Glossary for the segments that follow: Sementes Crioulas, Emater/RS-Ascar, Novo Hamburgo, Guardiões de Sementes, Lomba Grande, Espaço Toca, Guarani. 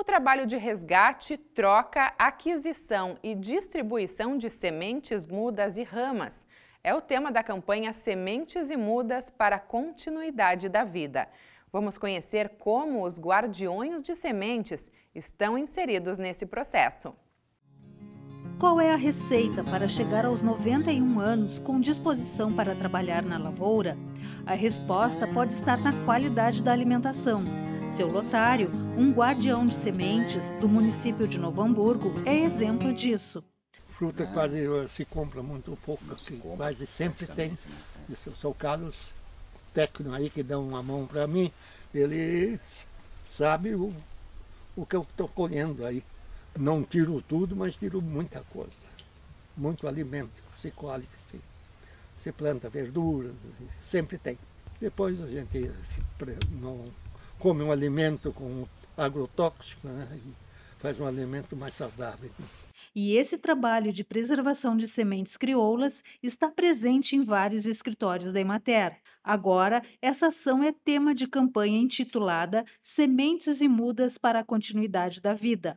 O trabalho de resgate, troca, aquisição e distribuição de sementes, mudas e ramas é o tema da campanha Sementes e Mudas para a Continuidade da Vida. Vamos conhecer como os guardiões de sementes estão inseridos nesse processo. Qual é a receita para chegar aos 91 anos com disposição para trabalhar na lavoura? A resposta pode estar na qualidade da alimentação. Seu lotário, um guardião de sementes do município de Novo Hamburgo, é exemplo disso. Fruta quase se compra muito pouco, quase sempre tem. O seu Carlos, técnico aí que dá uma mão para mim, ele sabe o que eu estou colhendo aí. Não tiro tudo, mas tiro muita coisa, muito alimento, se colhe, se planta verdura, sempre tem. Depois a gente não come um alimento com agrotóxico, né, e faz um alimento mais saudável. E esse trabalho de preservação de sementes crioulas está presente em vários escritórios da Emater. Agora, essa ação é tema de campanha intitulada Sementes e Mudas para a Continuidade da Vida.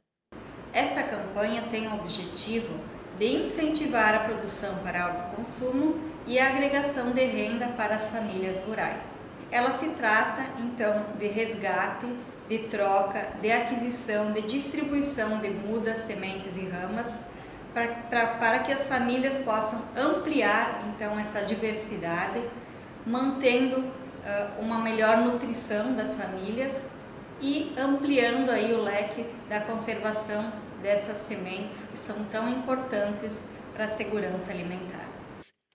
Esta campanha tem o objetivo de incentivar a produção para autoconsumo e a agregação de renda para as famílias rurais. Ela se trata, então, de resgate, de troca, de aquisição, de distribuição de mudas, sementes e ramas para que as famílias possam ampliar, então, essa diversidade, mantendo uma melhor nutrição das famílias e ampliando aí o leque da conservação dessas sementes que são tão importantes para a segurança alimentar.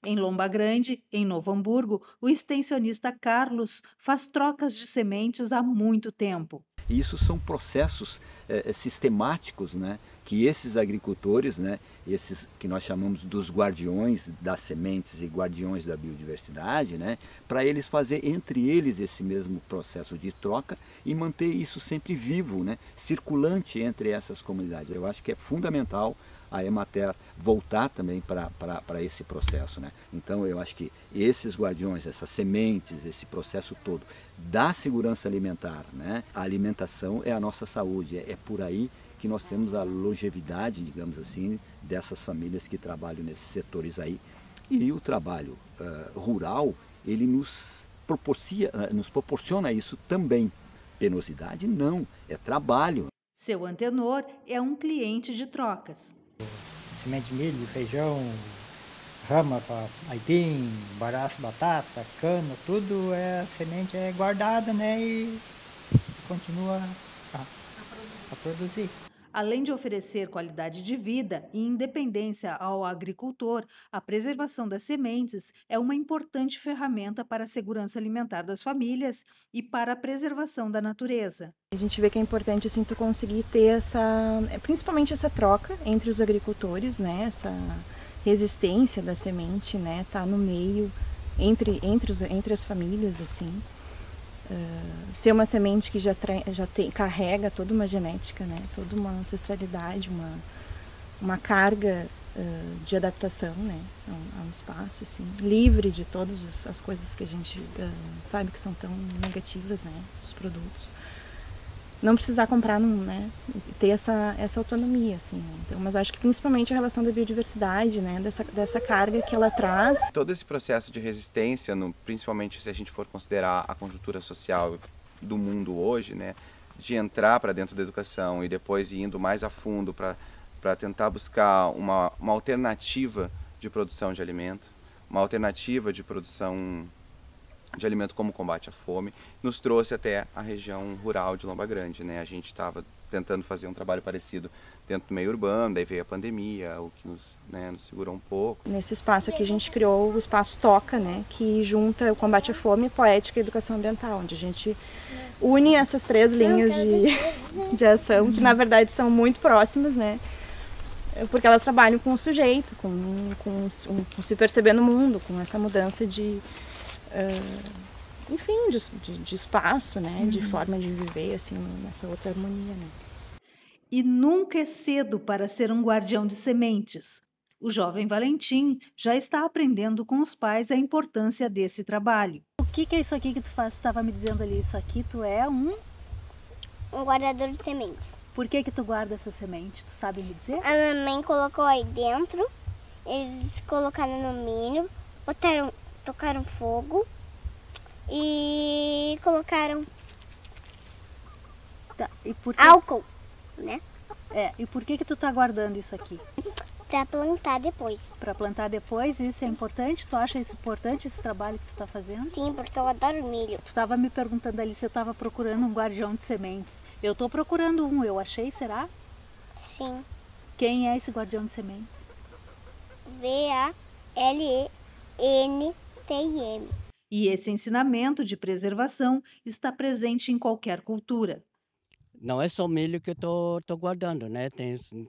Em Lomba Grande, em Novo Hamburgo, o extensionista Carlos faz trocas de sementes há muito tempo. Isso são processos sistemáticos, né, que esses agricultores, né, esses que nós chamamos dos guardiões das sementes e guardiões da biodiversidade, né, para eles fazer entre eles esse mesmo processo de troca e manter isso sempre vivo, né, circulante entre essas comunidades. Eu acho que é fundamental a Emater voltar também para esse processo, né? Então eu acho que esses guardiões, essas sementes, esse processo todo da segurança alimentar, né? A alimentação é a nossa saúde, é por aí que nós temos a longevidade, digamos assim, dessas famílias que trabalham nesses setores aí. E o trabalho rural, ele nos proporciona isso também. Penosidade não, é trabalho. Seu antenor é um cliente de trocas. Semente de milho, feijão, rama para aipim, baraço, batata, cana, tudo é, a semente é guardada, né, e continua a produzir. Além de oferecer qualidade de vida e independência ao agricultor, a preservação das sementes é uma importante ferramenta para a segurança alimentar das famílias e para a preservação da natureza. A gente vê que é importante assim tu conseguir ter principalmente essa troca entre os agricultores, né? Essa resistência da semente, né? Tá no meio entre as famílias assim. Ser uma semente que já carrega toda uma genética, né? Toda uma ancestralidade, uma carga de adaptação, né? a um espaço, assim, livre de todas as coisas que a gente sabe que são tão negativas, né? Os produtos. Não precisar comprar, né? Ter essa autonomia, assim, né? Então, mas acho que principalmente a relação da biodiversidade, né? Dessa carga que ela traz. Todo esse processo de resistência, principalmente se a gente for considerar a conjuntura social do mundo hoje, né? De entrar para dentro da educação e depois ir indo mais a fundo para tentar buscar uma alternativa de produção de alimento, uma alternativa de produção de alimento como combate à fome, nos trouxe até a região rural de Lomba Grande, né? A gente estava tentando fazer um trabalho parecido dentro do meio urbano, daí veio a pandemia, o que nos segurou um pouco. Nesse espaço aqui a gente criou o Espaço Toca, né? Que junta o combate à fome, poética e educação ambiental, onde a gente une essas três linhas de ação, que na verdade são muito próximas, né? Porque elas trabalham com o sujeito, com se perceber no mundo, com essa mudança de espaço, né? De forma de viver, assim, nessa outra harmonia, né? E nunca é cedo para ser um guardião de sementes. O jovem Valentim já está aprendendo com os pais a importância desse trabalho. O que é isso aqui que tu faz? Tu estava me dizendo ali, isso aqui, tu é um guardador de sementes. Por que que tu guarda essa semente? Tu sabe me dizer? A mamãe colocou aí dentro, eles colocaram no milho, botaram, tocaram fogo e colocaram tá, e por que... álcool, né? É, e por que que tu tá guardando isso aqui? Pra plantar depois. Pra plantar depois, isso é importante? Tu acha isso importante, esse trabalho que tu tá fazendo? Sim, porque eu adoro milho. Tu tava me perguntando ali se eu tava procurando um guardião de sementes. Eu tô procurando um, eu achei, será? Sim. Quem é esse guardião de sementes? VALENTIM. E esse ensinamento de preservação está presente em qualquer cultura. Não é só milho que eu tô guardando, né?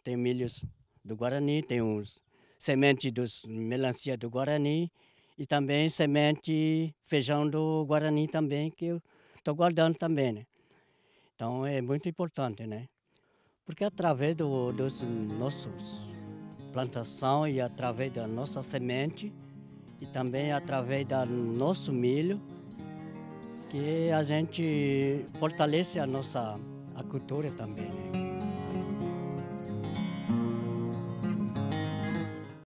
Tem milhos do Guarani, tem uns semente dos melancia do Guarani e também semente feijão do Guarani também, que eu estou guardando também, né? Então é muito importante, né? Porque através dos nossos plantação e através da nossa semente e também através do nosso milho que a gente fortalece a nossa cultura também, né?